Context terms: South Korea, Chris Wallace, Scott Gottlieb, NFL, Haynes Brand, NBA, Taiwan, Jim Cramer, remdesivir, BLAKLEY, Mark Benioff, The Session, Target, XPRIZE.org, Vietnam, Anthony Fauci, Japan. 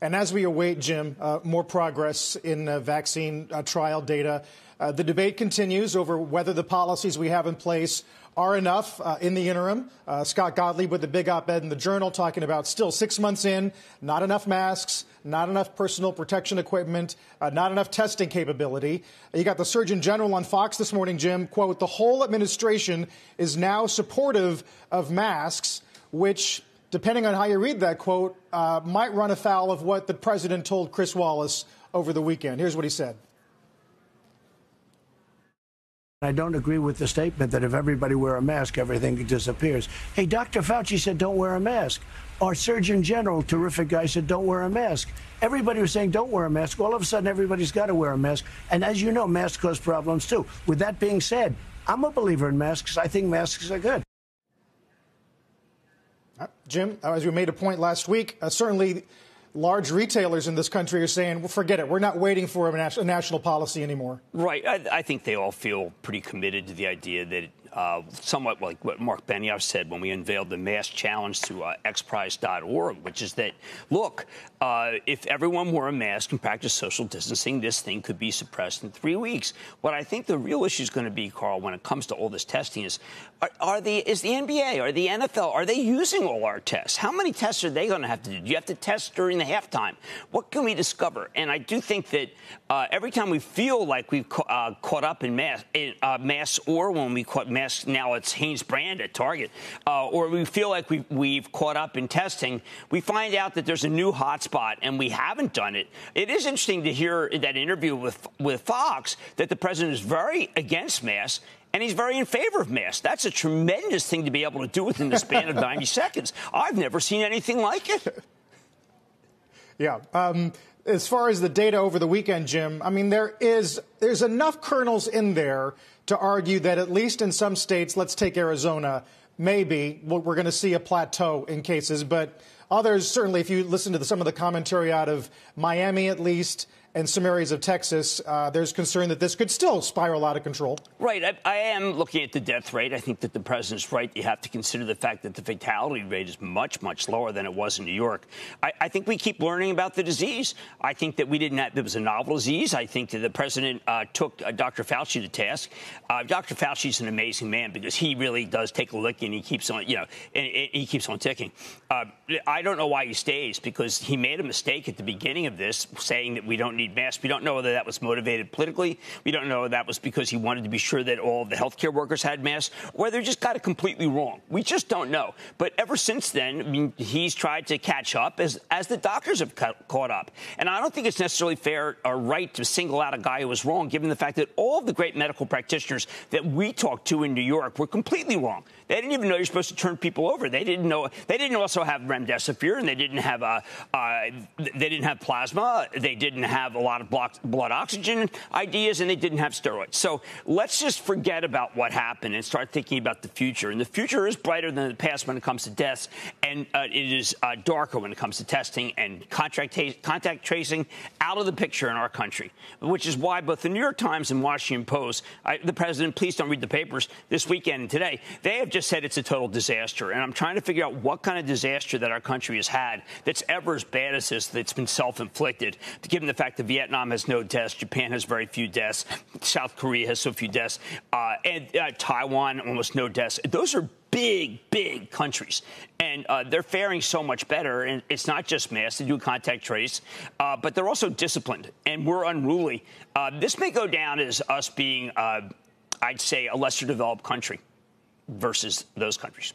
And as we await, Jim, more progress in vaccine trial data, the debate continues over whether the policies we have in place are enough in the interim. Scott Gottlieb with the big op-ed in the Journal talking about still 6 months in, not enough masks, not enough personal protection equipment, not enough testing capability. You got the Surgeon General on Fox this morning, Jim, quote, the whole administration is now supportive of masks, which, depending on how you read that quote, might run afoul of what the president told Chris Wallace over the weekend. Here's what he said. I don't agree with the statement that if everybody wear a mask, everything disappears. Hey, Dr. Fauci said don't wear a mask. Our Surgeon General, terrific guy, said don't wear a mask. Everybody was saying don't wear a mask. All of a sudden, everybody's got to wear a mask. And as you know, masks cause problems, too. With that being said, I'm a believer in masks. I think masks are good. Jim, as we made a point last week, certainly large retailers in this country are saying, well, forget it, we're not waiting for a national policy anymore. Right. I think they all feel pretty committed to the idea that somewhat like what Mark Benioff said when we unveiled the mask challenge through XPRIZE.org, which is that, look, if everyone wore a mask and practiced social distancing, this thing could be suppressed in 3 weeks. What I think the real issue is going to be, Carl, when it comes to all this testing is, is the NBA or the NFL, are they using all our tests? How many tests are they going to have to do? Do you have to test during the halftime? What can we discover? And I do think that every time we feel like we've caught up in masks, or when we caught masks, now it's Haynes Brand at Target, or we feel like we've caught up in testing, we find out that there's a new hotspot and we haven't done it. It is interesting to hear in that interview with Fox that the president is very against masks, and he's very in favor of masks. That's a tremendous thing to be able to do within the span of 90 seconds. I've never seen anything like it. Yeah. As far as the data over the weekend, Jim, I mean, there's enough kernels in there to argue that at least in some states, let's take Arizona, maybe we're going to see a plateau in cases. But others, certainly, if you listen to some of the commentary out of Miami, at least, and some areas of Texas, there's concern that this could still spiral out of control. Right. I am looking at the death rate. I think that the president's right. You have to consider the fact that the fatality rate is much, much lower than it was in New York. I think we keep learning about the disease. I think that we didn't have, it was a novel disease. I think that the president took Dr. Fauci to task. Dr. Fauci's an amazing man because he really does take a lick and he keeps on, you know, and he keeps on ticking. I don't know why he stays, because he made a mistake at the beginning of this saying that we don't need masks. We don't know whether that was motivated politically. We don't know whether that was because he wanted to be sure that all of the healthcare workers had masks, or they just got it completely wrong. We just don't know. But ever since then, I mean, he's tried to catch up as the doctors have caught up. And I don't think it's necessarily fair or right to single out a guy who was wrong, given the fact that all of the great medical practitioners that we talked to in New York were completely wrong. They didn't even know you're supposed to turn people over. They didn't know. They didn't also have remdesivir, and they didn't have plasma. They didn't have a lot of blood oxygen ideas, and they didn't have steroids. So let's just forget about what happened and start thinking about the future. And the future is brighter than the past when it comes to deaths, and it is darker when it comes to testing and contact tracing out of the picture in our country, which is why both the New York Times and Washington Post, the president, please don't read the papers this weekend and today, they have just said it's a total disaster. And I'm trying to figure out what kind of disaster that our country has had that's ever as bad as this, that's been self-inflicted, given the fact that Vietnam has no deaths, Japan has very few deaths, South Korea has so few deaths, and Taiwan almost no deaths. Those are big, big countries, and they're faring so much better. And it's not just masks; they do contact trace, but they're also disciplined, and we're unruly. This may go down as us being, I'd say, a lesser developed country versus those countries.